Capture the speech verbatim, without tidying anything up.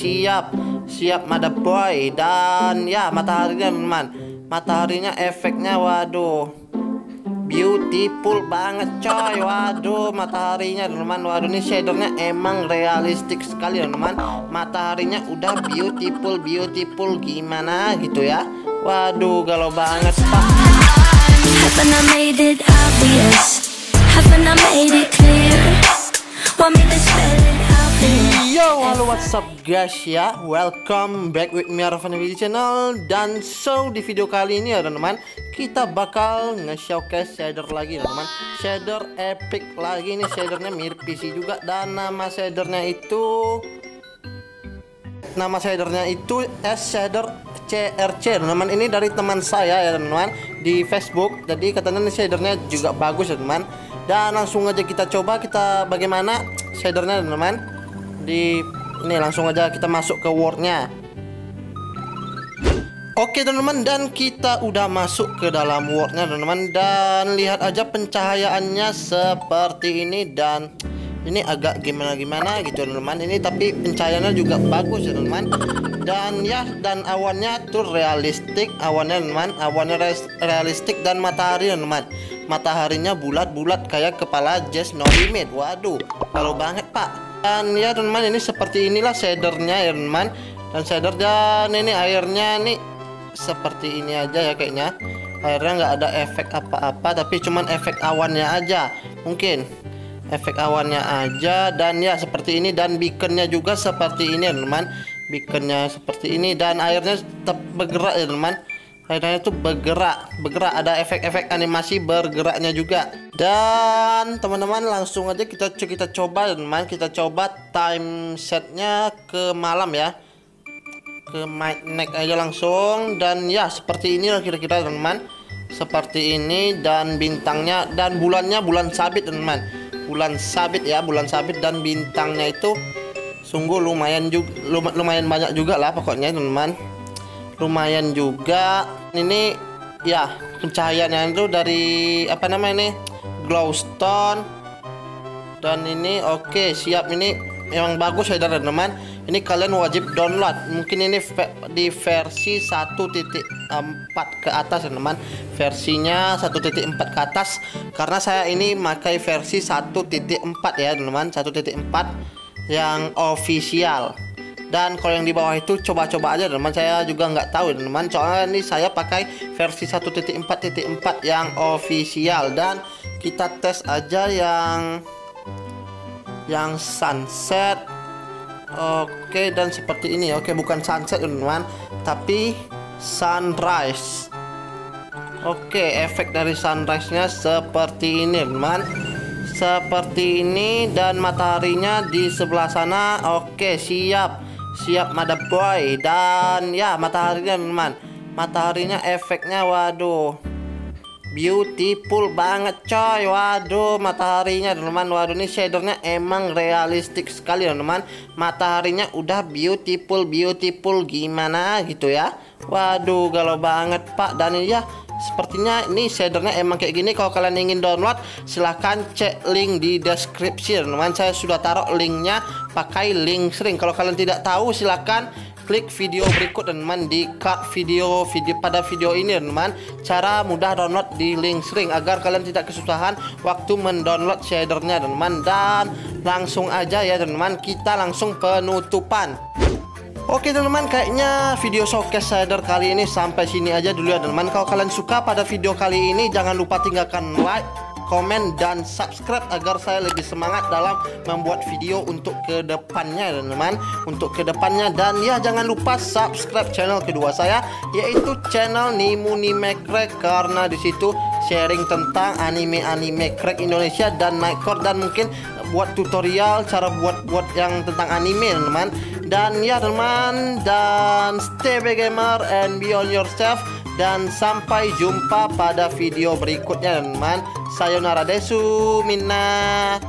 Siap, siap Mada Boy. Dan ya mataharinya teman, mataharinya efeknya waduh beautiful banget coy. Waduh mataharinya teman, waduh ini shadernya emang realistik sekali teman. Mataharinya udah beautiful beautiful gimana gitu ya. Waduh galau banget pak. Haven't I made it obvious? Haven't I made it clear? Want me to spell it out for you? Yo, halo what's up guys ya. Welcome back with me Arfan di channel. Dan so di video kali ini ya teman, kita bakal nge-showcase shader lagi teman. Shader epic lagi nih, shadernya mirip P C juga. Dan nama shadernya itu Nama shadernya itu S shader C R C teman. Ini dari teman saya ya teman di Facebook. Jadi katanya nih shadernya juga bagus ya teman. Dan langsung aja kita coba kita bagaimana shadernya teman. Di ini langsung aja kita masuk ke Wordnya. Oke teman-teman, dan kita udah masuk ke dalam Wordnya teman. Dan lihat aja pencahayaannya seperti ini. Dan ini agak gimana-gimana gitu teman. Ini tapi pencahayaannya juga bagus ya teman. Dan ya, dan awannya tuh realistik. Awannya teman, awannya realistik. Dan matahari teman, mataharinya bulat-bulat kayak kepala Just No Limit. Waduh kalau banget pak. Dan ya teman, ini seperti inilah shadernya ya teman. Dan shader dan ini airnya nih seperti ini aja ya kayaknya. Airnya nggak ada efek apa-apa, tapi cuman efek awannya aja mungkin, efek awannya aja. Dan ya seperti ini. Dan beaconnya juga seperti ini ya teman. Beaconnya seperti ini. Dan airnya tetap bergerak ya teman. Airnya itu bergerak, bergerak, ada efek-efek animasi bergeraknya juga. Dan teman-teman langsung aja kita kita coba teman, kita coba time setnya ke malam ya, ke mic neck aja langsung. Dan ya seperti ini kira-kira teman, seperti ini. Dan bintangnya dan bulannya bulan sabit teman, bulan sabit ya, bulan sabit. Dan bintangnya itu sungguh lumayan juga, lumayan banyak juga lah pokoknya teman. Lumayan juga ini ya pencahayaannya itu dari apa namanya ini glowstone. Dan ini oke okay, siap. Ini memang bagus ya teman. Ini kalian wajib download, mungkin ini di versi satu titik empat ke atas ya teman. Versinya satu titik empat ke atas, karena saya ini pakai versi satu titik empat ya teman, satu titik empat yang official. Dan kalau yang di bawah itu coba-coba aja teman, saya juga nggak tahu teman, soalnya ini saya pakai versi satu titik empat titik empat yang official. Dan kita tes aja yang yang sunset. Oke, dan seperti ini. Oke, bukan sunset teman, tapi sunrise. Oke, efek dari sunrise-nya seperti ini teman, seperti ini. Dan mataharinya di sebelah sana. Oke siap, siap Mada Boy. Dan ya mataharinya teman, mataharinya efeknya waduh beautiful banget coy. Waduh mataharinya teman, waduh ini shadernya emang realistik sekali teman. Mataharinya udah beautiful beautiful gimana gitu ya. Waduh galau banget pak. Dan ya sepertinya ini shadernya emang kayak gini. Kalau kalian ingin download silahkan cek link di deskripsi teman. Saya sudah taruh linknya pakai link string. Kalau kalian tidak tahu silahkan klik video berikut teman, di card video video pada video ini teman. Cara mudah download di link string agar kalian tidak kesusahan waktu mendownload shadernya teman. Dan langsung aja ya teman, kita langsung penutupan. Oke teman-teman, kayaknya video showcase shader kali ini sampai sini aja dulu ya teman. Kalau kalian suka pada video kali ini jangan lupa tinggalkan like, komen, dan subscribe agar saya lebih semangat dalam membuat video untuk kedepannya teman, untuk kedepannya. Dan ya jangan lupa subscribe channel kedua saya, yaitu channel NimuNimeCrack, karena disitu sharing tentang anime-anime crack Indonesia dan nightcore, dan mungkin buat tutorial cara buat-buat yang tentang anime teman. Dan ya teman, dan stay gamer and be on yourself. Dan sampai jumpa pada video berikutnya teman. Sayonara desu minna.